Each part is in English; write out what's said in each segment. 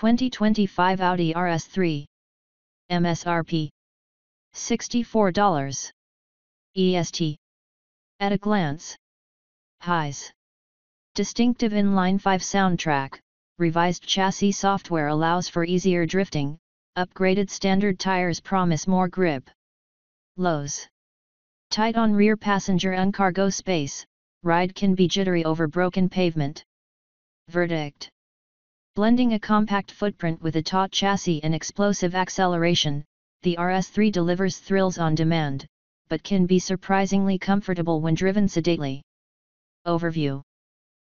2025 Audi RS3. MSRP $64. EST. At a glance. Highs. Distinctive inline 5 soundtrack, revised chassis software allows for easier drifting, upgraded standard tires promise more grip. Lows. Tight on rear passenger and cargo space, ride can be jittery over broken pavement. Verdict. Blending a compact footprint with a taut chassis and explosive acceleration, the RS3 delivers thrills on demand, but can be surprisingly comfortable when driven sedately. Overview.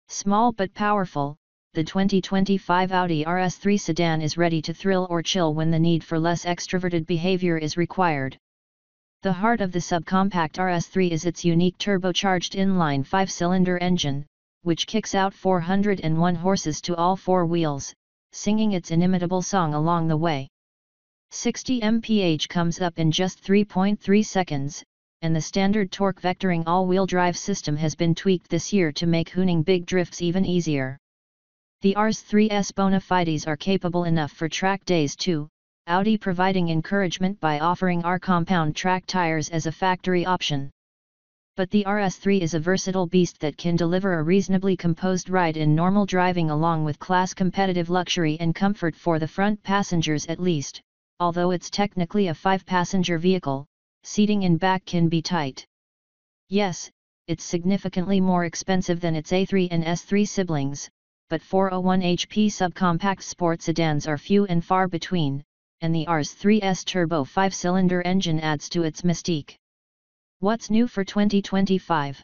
Small but powerful, the 2025 Audi RS3 sedan is ready to thrill or chill when the need for less extroverted behavior is required. The heart of the subcompact RS3 is its unique turbocharged inline 5-cylinder engine, which kicks out 401 horses to all four wheels, singing its inimitable song along the way. 60 mph comes up in just 3.3 seconds, and the standard torque vectoring all-wheel drive system has been tweaked this year to make hooning big drifts even easier. The RS3's bona fides are capable enough for track days too, Audi providing encouragement by offering R compound track tires as a factory option. But the RS3 is a versatile beast that can deliver a reasonably composed ride in normal driving along with class-competitive luxury and comfort for the front passengers at least, although it's technically a 5-passenger vehicle. Seating in back can be tight. Yes, it's significantly more expensive than its A3 and S3 siblings, but 401 HP subcompact sport sedans are few and far between, and the RS3's turbo 5-cylinder engine adds to its mystique. What's new for 2025?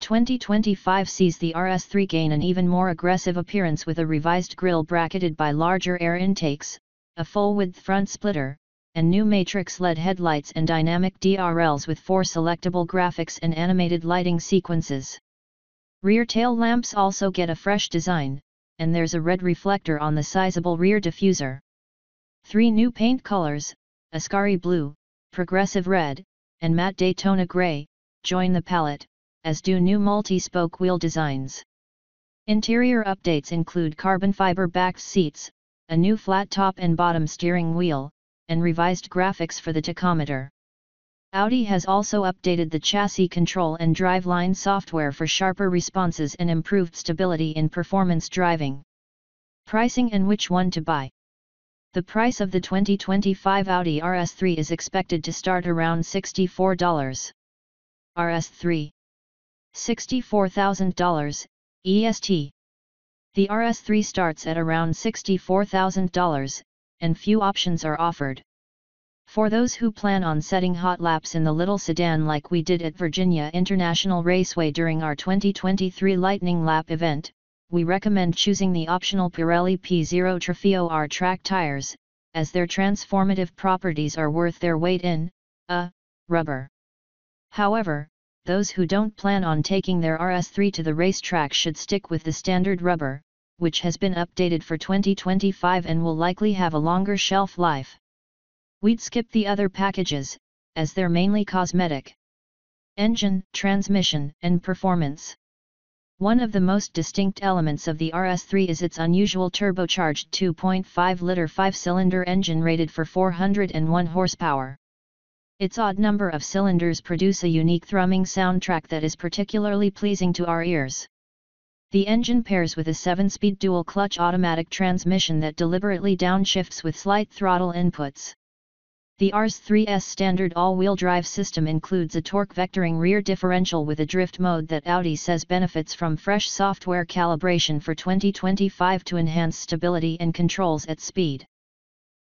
2025 sees the RS3 gain an even more aggressive appearance with a revised grille bracketed by larger air intakes, a full-width front splitter, and new matrix LED headlights and dynamic DRLs with 4 selectable graphics and animated lighting sequences. Rear tail lamps also get a fresh design, and there's a red reflector on the sizable rear diffuser. 3 new paint colors, Ascari Blue, Progressive Red, and Matte Daytona Gray, join the palette, as do new multi-spoke wheel designs. Interior updates include carbon fiber back seats, a new flat top and bottom steering wheel, and revised graphics for the tachometer. Audi has also updated the chassis control and driveline software for sharper responses and improved stability in performance driving. Pricing and which one to buy. The price of the 2025 Audi RS3 is expected to start around $64. RS3. $64,000, EST. The RS3 starts at around $64,000, and few options are offered. For those who plan on setting hot laps in the little sedan like we did at Virginia International Raceway during our 2023 Lightning Lap event, we recommend choosing the optional Pirelli P0 Trofeo R track tires, as their transformative properties are worth their weight in rubber. However, those who don't plan on taking their RS3 to the racetrack should stick with the standard rubber, which has been updated for 2025 and will likely have a longer shelf life. We'd skip the other packages, as they're mainly cosmetic. Engine, transmission, and performance. One of the most distinct elements of the RS3 is its unusual turbocharged 2.5-liter 5-cylinder engine rated for 401 horsepower. Its odd number of cylinders produce a unique thrumming soundtrack that is particularly pleasing to our ears. The engine pairs with a 7-speed dual-clutch automatic transmission that deliberately downshifts with slight throttle inputs. The RS3's standard all-wheel drive system includes a torque-vectoring rear differential with a drift mode that Audi says benefits from fresh software calibration for 2025 to enhance stability and controls at speed.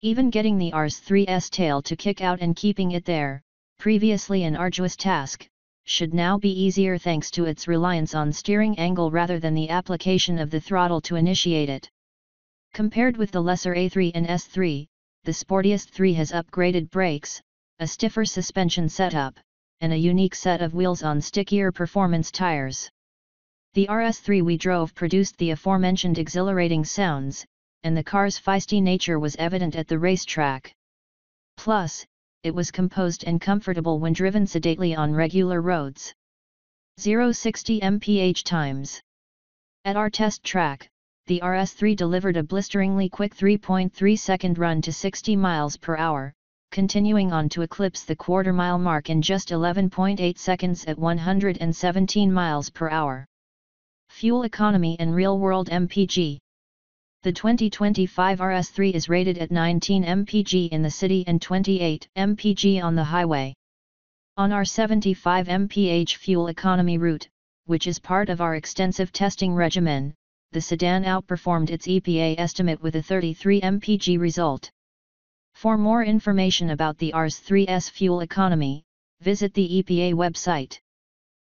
Even getting the RS3's tail to kick out and keeping it there, previously an arduous task, should now be easier thanks to its reliance on steering angle rather than the application of the throttle to initiate it. Compared with the lesser A3 and S3, the sportiest 3 has upgraded brakes, a stiffer suspension setup, and a unique set of wheels on stickier performance tires. The RS3 we drove produced the aforementioned exhilarating sounds, and the car's feisty nature was evident at the racetrack. Plus, it was composed and comfortable when driven sedately on regular roads. 0-60 mph times. At our test track, the RS3 delivered a blisteringly quick 3.3-second run to 60 miles per hour, continuing on to eclipse the quarter-mile mark in just 11.8 seconds at 117 miles per hour. Fuel economy and real-world MPG. The 2025 RS3 is rated at 19 mpg in the city and 28 mpg on the highway. On our 75 mph fuel economy route, which is part of our extensive testing regimen, the sedan outperformed its EPA estimate with a 33 mpg result. For more information about the RS3's fuel economy, visit the EPA website.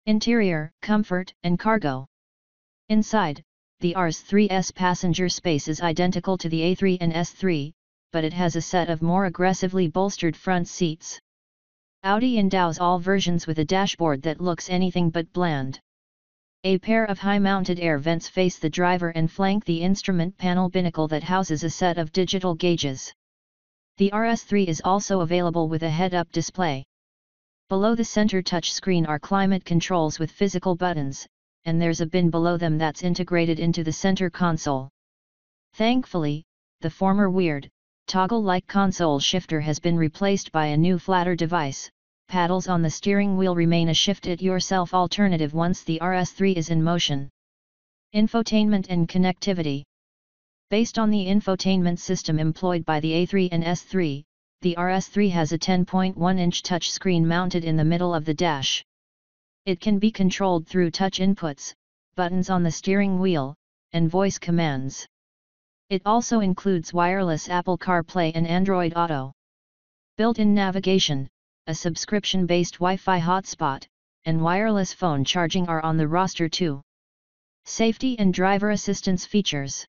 Interior, comfort, and cargo. Inside, the RS3's passenger space is identical to the A3 and S3, but it has a set of more aggressively bolstered front seats. Audi endows all versions with a dashboard that looks anything but bland. A pair of high-mounted air vents face the driver and flank the instrument panel binnacle that houses a set of digital gauges. The RS3 is also available with a head-up display. Below the center touchscreen are climate controls with physical buttons, and there's a bin below them that's integrated into the center console. Thankfully, the former weird, toggle-like console shifter has been replaced by a new flatter device. Paddles on the steering wheel remain a shift-it-yourself alternative once the RS3 is in motion. Infotainment and connectivity. Based on the infotainment system employed by the A3 and S3, the RS3 has a 10.1-inch touchscreen mounted in the middle of the dash. It can be controlled through touch inputs, buttons on the steering wheel, and voice commands. It also includes wireless Apple CarPlay and Android Auto. Built-in navigation, a subscription-based Wi-Fi hotspot, and wireless phone charging are on the roster too. Safety and driver assistance features.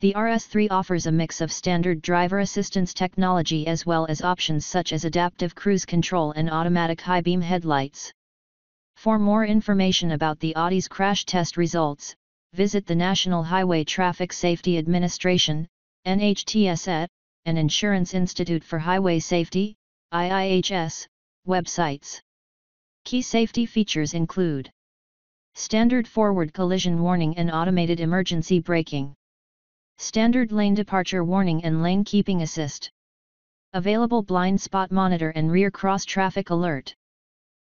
The RS3 offers a mix of standard driver assistance technology as well as options such as adaptive cruise control and automatic high-beam headlights. For more information about the Audi's crash test results, visit the National Highway Traffic Safety Administration, NHTSA, and Insurance Institute for Highway Safety, IIHS, websites. Key safety features include standard forward collision warning and automated emergency braking. Standard lane departure warning and lane keeping assist. Available blind spot monitor and rear cross traffic alert.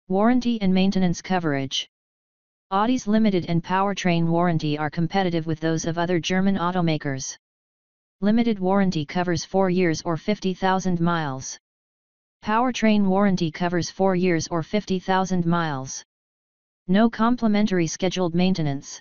Warranty and maintenance coverage. Audi's limited and powertrain warranty are competitive with those of other German automakers. Limited warranty covers 4 years or 50,000 miles. Powertrain warranty covers 4 years or 50,000 miles. No complimentary scheduled maintenance.